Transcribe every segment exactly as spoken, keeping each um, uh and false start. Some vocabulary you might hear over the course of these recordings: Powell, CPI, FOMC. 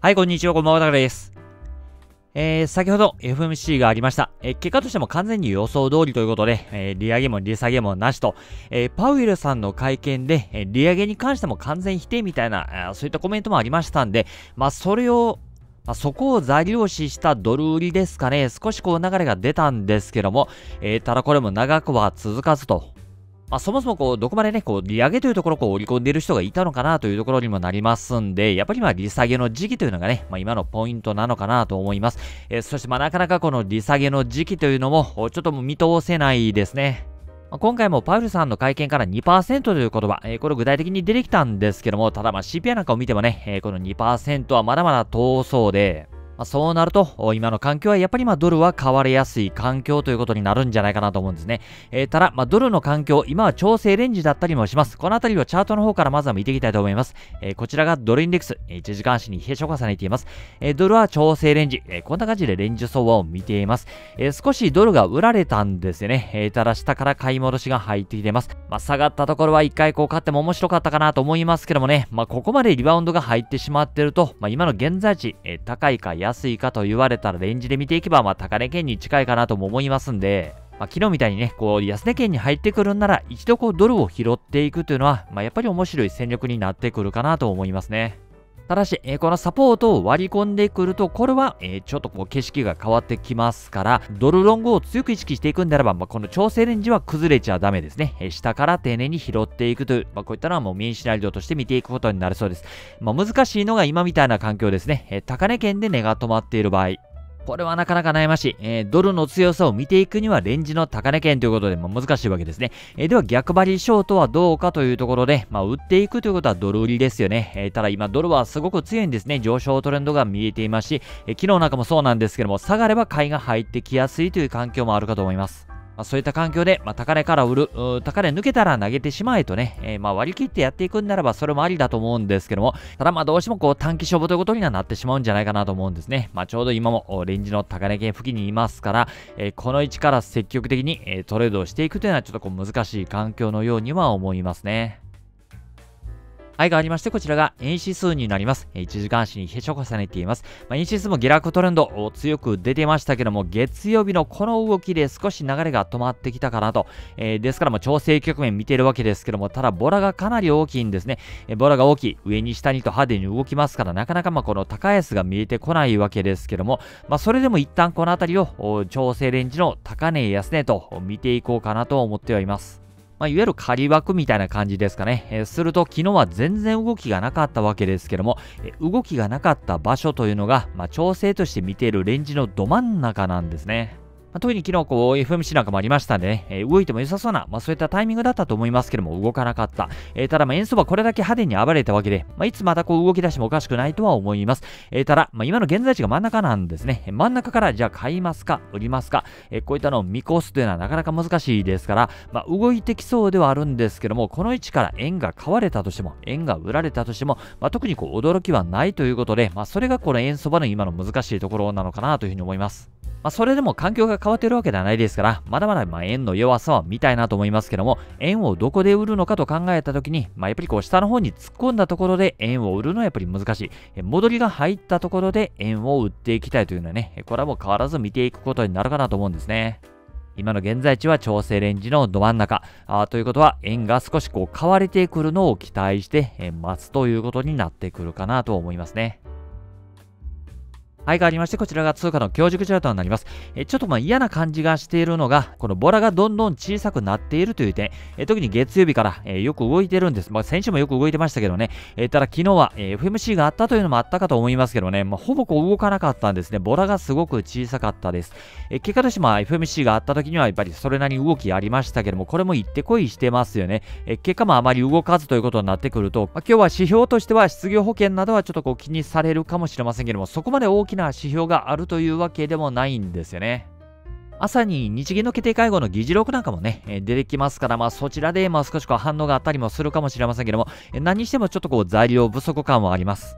はい、こんにちは、こんばんは、たかです。えー、先ほど エフエムシー がありました。えー、結果としても完全に予想通りということで、えー、利上げも利下げもなしと、えー、パウエルさんの会見で、えー、利上げに関しても完全否定みたいな、そういったコメントもありましたんで、まあ、それを、まあ、そこを材料視したドル売りですかね、少しこう流れが出たんですけども、えー、ただこれも長くは続かずと。まあ、そもそもこう、どこまでね、こう、利上げというところをこう、織り込んでいる人がいたのかなというところにもなりますんで、やっぱりまあ、利下げの時期というのがね、まあ、今のポイントなのかなと思います。えー、そしてまあ、なかなかこの利下げの時期というのも、ちょっともう見通せないですね。まあ、今回もパウエルさんの会見から にパーセント という言葉、えー、これ具体的に出てきたんですけども、ただまあ、シーピーアイ なんかを見てもね、えー、この にパーセント はまだまだ遠そうで、まあ、そうなると、今の環境はやっぱりまあドルは買われやすい環境ということになるんじゃないかなと思うんですね。えー、ただ、まあ、ドルの環境、今は調整レンジだったりもします。このあたりをチャートの方からまずは見ていきたいと思います。えー、こちらがドルインデックス、いちじかん足に閉所を重ねています。えー、ドルは調整レンジ、えー、こんな感じでレンジ相場を見ています。えー、少しドルが売られたんですよね。えー、ただ下から買い戻しが入ってきています。まあ、下がったところは一回こう買っても面白かったかなと思いますけどもね、まあ、ここまでリバウンドが入ってしまっていると、まあ、今の現在地、えー、高いか安いか安いかと言われたらレンジで見ていけば、まあ、高値圏に近いかなとも思いますんで、まあ、昨日みたいにね、こう、安値圏に入ってくるんなら、一度こう、ドルを拾っていくというのは、まあ、やっぱり面白い戦略になってくるかなと思いますね。ただし、えー、このサポートを割り込んでくると、これは、えー、ちょっとこう、景色が変わってきますから、ドルロングを強く意識していくんであれば、まあ、この調整レンジは崩れちゃダメですね。えー、下から丁寧に拾っていくという、まあ、こういったのはもうメインシナリオとして見ていくことになりそうです。まあ、難しいのが今みたいな環境ですね。えー、高値圏で値が止まっている場合。これはなかなか悩ましい。えー、ドルの強さを見ていくにはレンジの高値圏ということで、まあ、難しいわけですね。えー、では逆張りショートはどうかというところで、まあ、売っていくということはドル売りですよね。えー、ただ今ドルはすごく強いんですね。上昇トレンドが見えていますし、えー、昨日なんかもそうなんですけども、下がれば買いが入ってきやすいという環境もあるかと思います。まあ、そういった環境で、まあ、高値から売る、高値抜けたら投げてしまえとね、えー、まあ割り切ってやっていくんならばそれもありだと思うんですけども、ただまあどうしてもこう短期勝負ということにはなってしまうんじゃないかなと思うんですね。まあちょうど今もレンジの高値圏付近にいますから、えー、この位置から積極的にトレードをしていくというのはちょっとこう難しい環境のようには思いますね。はい、変わりまして、こちらが円指数になります。いちじかん足に閉所を重ねています。まあ、円指数も下落トレンドを強く出てましたけども、月曜日のこの動きで少し流れが止まってきたかなと。えー、ですから、まあ、調整局面見てるわけですけども、ただ、ボラがかなり大きいんですね。えー、ボラが大きい。上に下にと派手に動きますから、なかなかまあこの高安が見えてこないわけですけども、まあ、それでも一旦このあたりを調整レンジの高値安値と見ていこうかなと思ってはいます。まあ、いわゆる仮枠みたいな感じですかね。えー、すると昨日は全然動きがなかったわけですけども、えー、動きがなかった場所というのが、まあ、調整として見ているレンジのど真ん中なんですね。まあ、特に昨日こう エフエムシー なんかもありましたんでね、えー、動いても良さそうな、まあ、そういったタイミングだったと思いますけども動かなかった。えー、ただまあ円相場これだけ派手に暴れたわけで、まあ、いつまたこう動き出してもおかしくないとは思います。えー、ただまあ今の現在地が真ん中なんですね。真ん中からじゃあ買いますか、売りますか、えー、こういったのを見越すというのはなかなか難しいですから、まあ、動いてきそうではあるんですけども、この位置から円が買われたとしても、円が売られたとしても、まあ、特にこう驚きはないということで、まあ、それがこの円相場の今の難しいところなのかなというふうに思います。まあそれでも環境が変わっているわけではないですから、まだまだまあ円の弱さは見たいなと思いますけども、円をどこで売るのかと考えたときに、まあ、やっぱりこう下の方に突っ込んだところで円を売るのはやっぱり難しい。戻りが入ったところで円を売っていきたいというのはね、これはもう変わらず見ていくことになるかなと思うんですね。今の現在地は調整レンジのど真ん中。あということは円が少しこう買われてくるのを期待して待つということになってくるかなと思いますね。はい、変わりまして、こちらが通貨の強軸チャートになります。えちょっとまあ嫌な感じがしているのが、このボラがどんどん小さくなっているという点、え特に月曜日から、えー、よく動いてるんです。まあ、先週もよく動いてましたけどね、えー、ただ昨日は、えー、エフエムシー があったというのもあったかと思いますけどね、まあ、ほぼこう動かなかったんですね。ボラがすごく小さかったです。えー、結果としてまあ エフエムシー があった時にはやっぱりそれなりに動きありましたけども、これも行ってこいしてますよね。えー、結果もあまり動かずということになってくると、まあ、今日は指標としては失業保険などはちょっとこう気にされるかもしれませんけども、そこまで大きなな指標があるというわけでもないんですよね。朝に日銀の決定会合の議事録なんかもね、出てきますから、まあそちらでまあ少しこう反応があったりもするかもしれませんけども、何にしてもちょっとこう材料不足感はあります。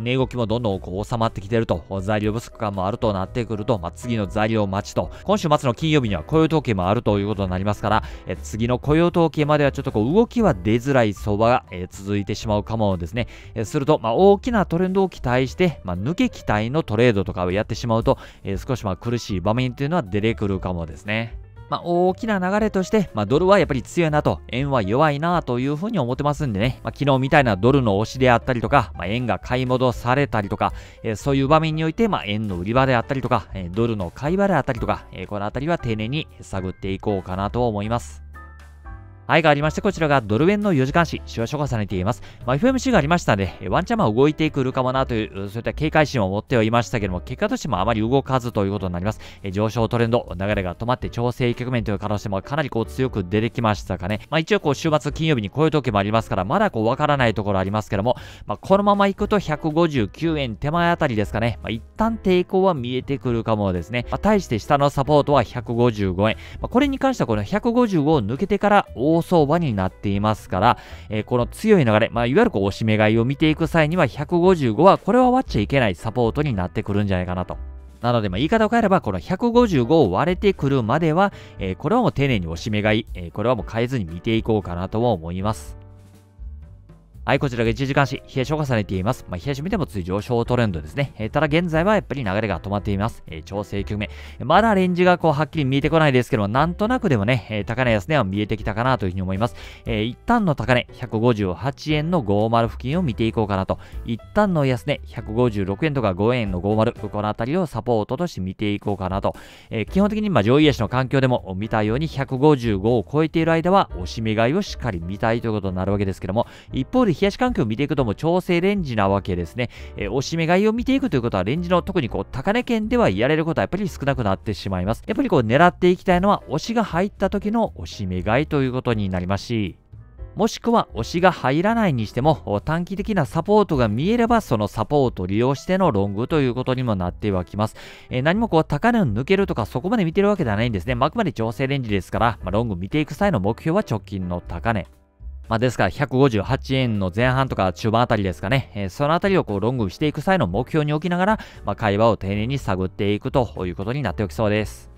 値動きもどんどんこう収まってきてると、材料不足感もあるとなってくると、まあ、次の材料待ちと、今週末の金曜日には雇用統計もあるということになりますから、え次の雇用統計まではちょっとこう動きは出づらい相場がえ続いてしまうかもですね。えすると、まあ、大きなトレンドを期待して、まあ、抜け期待のトレードとかをやってしまうと、え少しまあ苦しい場面というのは出てくるかもですね。まあ、大きな流れとして、まあ、ドルはやっぱり強いなと、円は弱いなというふうに思ってますんでね、まあ、昨日みたいなドルの押しであったりとか、まあ、円が買い戻されたりとか、えー、そういう場面において、まあ、円の売り場であったりとか、えー、ドルの買い場であったりとか、えー、このあたりは丁寧に探っていこうかなと思います。はい、がありまして、こちらがドル円のよじかん足、週足を重ねています。まあ、エフエムシー がありましたので、ワンチャンは動いてくるかもなという、そういった警戒心を持ってはいましたけども、結果としてもあまり動かずということになります。え上昇トレンド、流れが止まって調整局面という可能性もかなりこう強く出てきましたかね。まあ、一応こう週末金曜日にこういう時もありますから、まだこうわからないところありますけども、まあ、このまま行くとひゃくごじゅうきゅうえん手前あたりですかね。まあ、一旦抵抗は見えてくるかもですね。まあ、対して下のサポートはひゃくごじゅうごえん。まあ、これに関してはこのひゃくごじゅうごを抜けてから、相場になっていますから、えー、この強い流れ、まあ、いわゆるこう押し目買いを見ていく際にはひゃくごじゅうごはこれは割っちゃいけないサポートになってくるんじゃないかなと。なので、まあ、言い方を変えれば、このひゃくごじゅうごを割れてくるまでは、えー、これはもう丁寧に押し目買い、えー、これはもう変えずに見ていこうかなとも思います。はい、こちらがいちじかん足、冷やしを重ねています。まあ、冷やし見てもつい上昇トレンドですね。えー、ただ現在はやっぱり流れが止まっています。えー、調整局面。まだレンジがこうはっきり見えてこないですけども、なんとなくでもね、えー、高値安値は見えてきたかなというふうに思います。えー、一旦の高値、ひゃくごじゅうはちえんのごじゅう付近を見ていこうかなと。一旦の安値、ひゃくごじゅうろくえんとかごえんのごじゅう、このあたりをサポートとして見ていこうかなと。えー、基本的にまあ上位足の環境でも見たようにひゃくごじゅうごを超えている間は、押し目買いをしっかり見たいということになるわけですけども、一方で冷やし環境を見ていくとも調整レンジなわけですね。えー、押し目買いを見ていくということは、レンジの特にこう高値圏ではやれることはやっぱり少なくなってしまいます。やっぱりこう狙っていきたいのは、押しが入った時の押し目買いということになりますし、もしくは押しが入らないにしても、短期的なサポートが見えれば、そのサポートを利用してのロングということにもなってはきます。えー、何もこう高値を抜けるとかそこまで見てるわけではないんですね。まあ、あくまで調整レンジですから、まあ、ロング見ていく際の目標は直近の高値。まあですからひゃくごじゅうはちえんの前半とか中盤あたりですかね、えー、そのあたりをこうロングしていく際の目標に置きながら、まあ、会話を丁寧に探っていくということになっておきそうです。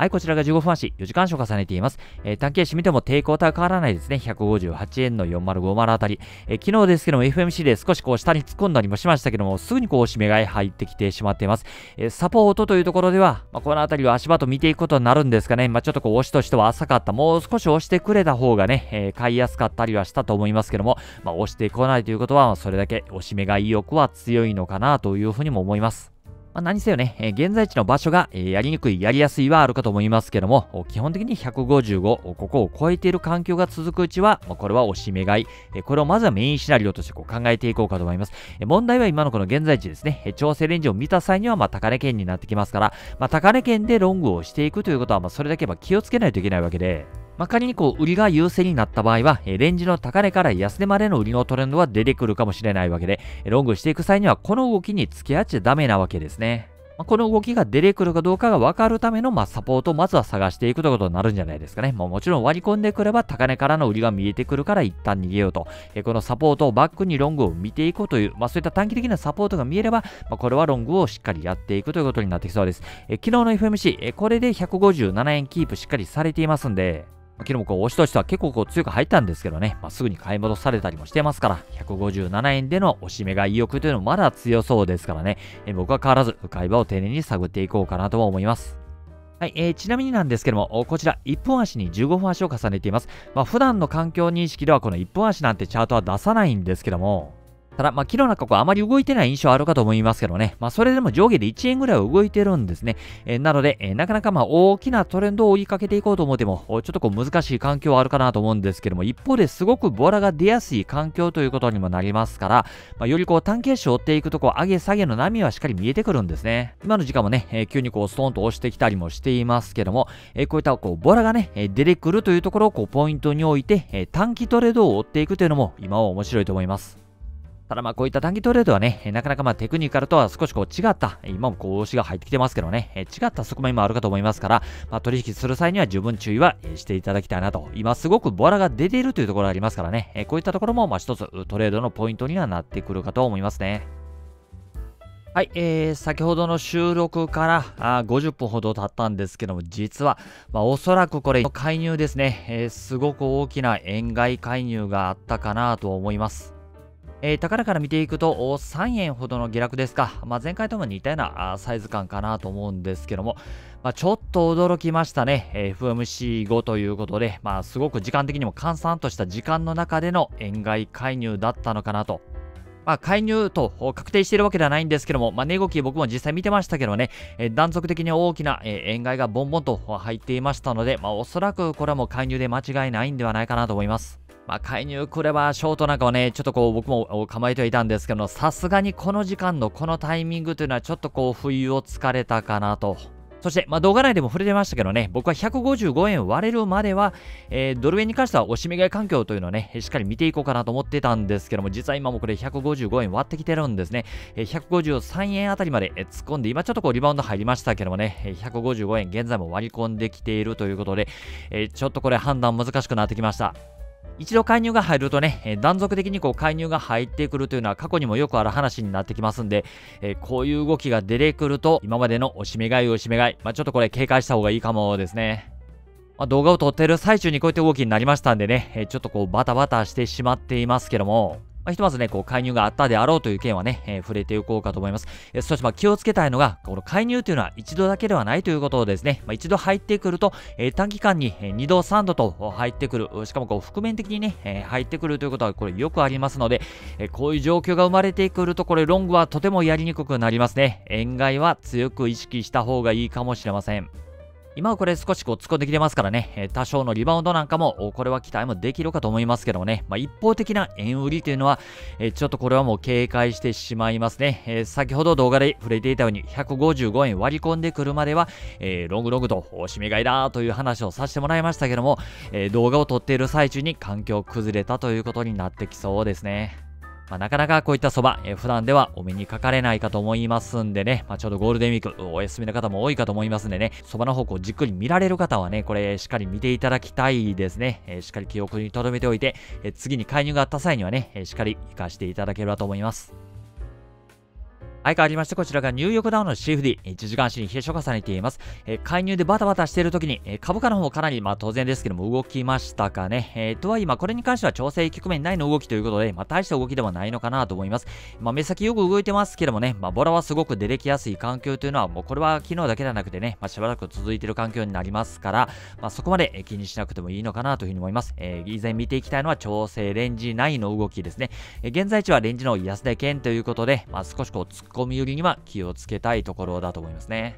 はい、こちらがじゅうごふん足、よじかん足を重ねています。えー、短期足見ても抵抗とは変わらないですね。ひゃくごじゅうはちえんのよんじゅうごじゅうあたり。えー、昨日ですけども エフエムシー で少しこう下に突っ込んだりもしましたけども、すぐにこう押し目買い入ってきてしまっています。えー、サポートというところでは、まあ、このあたりを足場と見ていくことになるんですかね。まあ、ちょっとこう押しとしては浅かった。もう少し押してくれた方がね、えー、買いやすかったりはしたと思いますけども、まあ、押してこないということは、それだけ押し目買い意欲は強いのかなというふうにも思います。まあ何せよね、えー、現在地の場所が、えー、やりにくい、やりやすいはあるかと思いますけども、基本的にひゃくごじゅうご、ここを超えている環境が続くうちは、まあ、これは押し目買い、えー、これをまずはメインシナリオとしてこう考えていこうかと思います。えー、問題は今のこの現在地ですね、えー、調整レンジを見た際にはまあ高値圏になってきますから、まあ、高値圏でロングをしていくということは、まあそれだけまあ気をつけないといけないわけで、まあ、仮にこう売りが優勢になった場合は、レンジの高値から安値までの売りのトレンドは出てくるかもしれないわけで、ロングしていく際にはこの動きに付き合っちゃダメなわけですね。まあ、この動きが出てくるかどうかが分かるためのまあサポートをまずは探していくということになるんじゃないですかね。もうもちろん割り込んでくれば高値からの売りが見えてくるから一旦逃げようと。えこのサポートをバックにロングを見ていこうという、まあ、そういった短期的なサポートが見えれば、まあ、これはロングをしっかりやっていくということになってきそうです。え昨日の エフエムシー、えこれでひゃくごじゅうななえんキープしっかりされていますんで、昨日もこう押しとしては結構こう強く入ったんですけどね、まあ、すぐに買い戻されたりもしてますから、ひゃくごじゅうななえんでの押し目買い意欲というのもまだ強そうですからね、え僕は変わらず、買い場を丁寧に探っていこうかなとは思います。はい、えー、ちなみになんですけども、こちらいっぷん足にじゅうごふん足を重ねています。まあ、普段の環境認識ではこのいっぷん足なんてチャートは出さないんですけども、ただ、まあ、昨日なんかこうあまり動いてない印象あるかと思いますけどね。まあ、それでも上下でいちえんぐらいは動いてるんですね。えー、なので、えー、なかなかまあ大きなトレンドを追いかけていこうと思っても、ちょっとこう難しい環境はあるかなと思うんですけども、一方ですごくボラが出やすい環境ということにもなりますから、まあ、よりこう短期足を追っていくと、こう上げ下げの波はしっかり見えてくるんですね。今の時間もね、えー、急にこうストンと押してきたりもしていますけども、えー、こういったこうボラがね、出てくるというところをこうポイントに置いて、えー、短期トレードを追っていくというのも今は面白いと思います。ただまあこういった短期トレードはね、なかなかまあテクニカルとは少しこう違った、今もこう押しが入ってきてますけどね、違った側面もあるかと思いますから、まあ、取引する際には十分注意はしていただきたいなと。今すごくボラが出ているというところがありますからね、こういったところもまあ一つトレードのポイントにはなってくるかと思いますね。はい、えー、先ほどの収録からあごじゅっぷんほど経ったんですけども、実は、まあ、おそらくこれ、介入ですね、えー、すごく大きな円買い介入があったかなと思います。えー、高値から見ていくとさんえんほどの下落ですか、まあ、前回とも似たようなサイズ感かなと思うんですけども、まあ、ちょっと驚きましたね、えー、エフエムシーご ということで、まあ、すごく時間的にも閑散とした時間の中での円買い介入だったのかなと。まあ介入と確定しているわけではないんですけども、まあ、値動き僕も実際見てましたけどね、えー、断続的に大きな、えー、円買いがボンボンと入っていましたので、まあ、おそらくこれはもう介入で間違いないんではないかなと思います。まあ、介入これはショートなんかはね、ちょっとこう僕も構えてはいたんですけど、さすがにこの時間のこのタイミングというのはちょっとこう不意をつかれたかなと。そして、まあ、動画内でも触れてましたけどね、僕はひゃくごじゅうごえん割れるまでは、えー、ドル円に関してはおしめ買い環境というのをね、しっかり見ていこうかなと思ってたんですけども、実は今もこれひゃくごじゅうごえん割ってきてるんですね。えー、ひゃくごじゅうさんえんあたりまで突っ込んで、今ちょっとこうリバウンド入りましたけどもね、ひゃくごじゅうごえん現在も割り込んできているということで、えー、ちょっとこれ判断難しくなってきました。一度介入が入るとね、えー、断続的にこう介入が入ってくるというのは過去にもよくある話になってきますんで、えー、こういう動きが出てくると、今までのおしめ買いおしめ買い、まあ、ちょっとこれ警戒した方がいいかもですね。まあ、動画を撮ってる最中にこういった動きになりましたんでね、えー、ちょっとこうバタバタしてしまっていますけども、まあ、ひとまずね、こう介入があったであろうという件はね、えー、触れていこうかと思います。えー、そしてまあ気をつけたいのが、この介入というのは一度だけではないということをですね、まあ、一度入ってくると、えー、短期間ににどさんどと入ってくる、しかもこう覆面的にね、えー、入ってくるということはこれよくありますので、えー、こういう状況が生まれてくると、これロングはとてもやりにくくなりますね。円買いは強く意識した方がいいかもしれません。今はこれ少しこう突っ込んできてますからね、多少のリバウンドなんかも、これは期待もできるかと思いますけどもね、まあ、一方的な円売りというのは、ちょっとこれはもう警戒してしまいますね。先ほど動画で触れていたように、ひゃくごじゅうごえん割り込んでくるまでは、ロングロングとおしめ買いだという話をさせてもらいましたけども、動画を撮っている最中に環境崩れたということになってきそうですね。まあ、なかなかこういったそば、えー、普段ではお目にかかれないかと思いますんでね、まあ、ちょうどゴールデンウィークお休みの方も多いかと思いますんでね、そばの方向じっくり見られる方はね、これしっかり見ていただきたいですね。えー、しっかり記憶に留めておいて、えー、次に介入があった際にはね、えー、しっかり活かしていただければと思います。はい、変わりまして、こちらがニューヨークダウの シーエフディー、いちじかん足に冷え所を重ねています。えー、介入でバタバタしているときに、えー、株価の方かなり、まあ当然ですけども、動きましたかね。えー、とはいえ、まあこれに関しては調整局面内の動きということで、まあ大した動きではないのかなと思います。まあ目先よく動いてますけどもね、まあボラはすごく出てきやすい環境というのは、もうこれは昨日だけではなくてね、まあしばらく続いている環境になりますから、まあそこまで気にしなくてもいいのかなというふうに思います。えー、以前見ていきたいのは調整レンジ内の動きですね。えー、現在地はレンジの安値圏ということで、まあ少しこう突っ込み売りには気をつけたいところだと思いますね。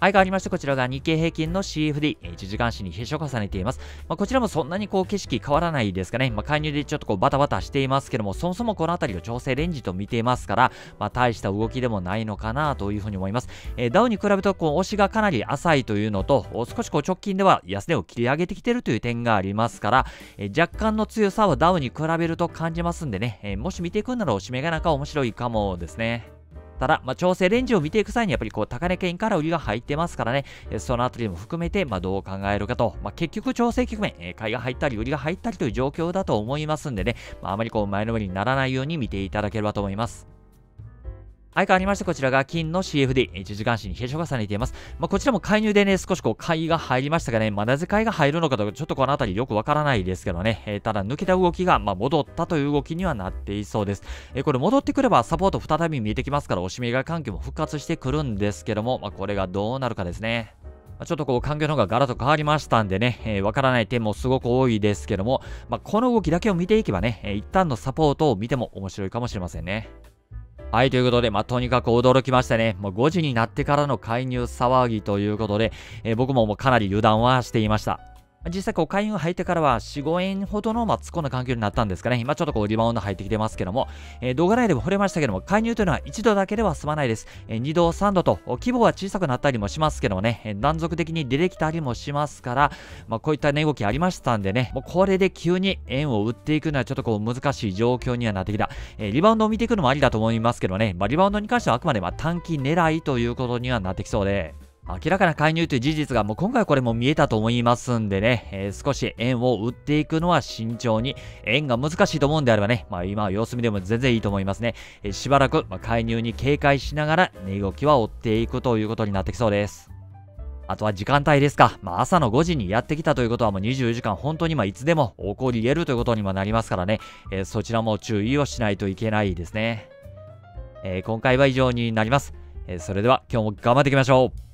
はい、変わりまして、こちらが日経平均の シーエフディー、いちじかん足に冷え所を重ねています。まあ、こちらもそんなにこう景色変わらないですかね。まあ、介入でちょっとこうバタバタしていますけども、そもそもこの辺りを調整レンジと見ていますから、まあ、大した動きでもないのかなというふうに思います。えー、ダウに比べるとこう押しがかなり浅いというのと、少しこう直近では安値を切り上げてきているという点がありますから、えー、若干の強さをダウに比べると感じますんでね、えー、もし見ていくならおしめがなんか面白いかもですね。ただ、まあ、調整レンジを見ていく際にやっぱりこう高値圏から売りが入ってますからね、そのあたりも含めてまあどう考えるかと、まあ、結局調整局面、買いが入ったり売りが入ったりという状況だと思いますんでね、まあ、あまりこう前のめりにならないように見ていただければと思います。はい、変わりまして、こちらが金の シーエフディー、いちじかん足に冷え所が重ねています。まあ、こちらも介入でね、少しこう、買いが入りましたがね、まあ、なぜ買いが入るのかと、ちょっとこのあたりよくわからないですけどね、えー、ただ抜けた動きが、まあ、戻ったという動きにはなっていそうです。えー、これ戻ってくればサポート再び見えてきますから、おしめ買い環境も復活してくるんですけども、まあ、これがどうなるかですね。ちょっとこう環境の方がガラッと変わりましたんでね、えー、わからない点もすごく多いですけども、まあ、この動きだけを見ていけばね、えー、一旦のサポートを見ても面白いかもしれませんね。はい、ということで、まあ、とにかく驚きましたね。もうごじになってからの介入騒ぎということで、えー、僕ももうかなり油断はしていました。実際こう開運入ってからはよん、ごえんほどのまあ突っ込んだ環境になったんですかね。今ちょっとこうリバウンド入ってきてますけども、えー、動画内でも触れましたけども、介入というのはいちどだけでは済まないです。えー、にど、さんどと規模は小さくなったりもしますけどもね、えー、断続的に出てきたりもしますから、まあ、こういった値動きありましたんでね、もうこれで急に円を売っていくのはちょっとこう難しい状況にはなってきた。えー、リバウンドを見ていくのもありだと思いますけどね、まあ、リバウンドに関してはあくまでまあ短期狙いということにはなってきそうで、明らかな介入という事実がもう今回これも見えたと思いますんでね、えー、少し円を売っていくのは慎重に、円が難しいと思うんであればね、まあ今は様子見でも全然いいと思いますね。えー、しばらくまあ介入に警戒しながら値動きは追っていくということになってきそうです。あとは時間帯ですか。まあ、朝のごじにやってきたということはもうにじゅうよじかん本当にまあいつでも起こり得るということにもなりますからね、えー、そちらも注意をしないといけないですね。えー、今回は以上になります。えー、それでは今日も頑張っていきましょう。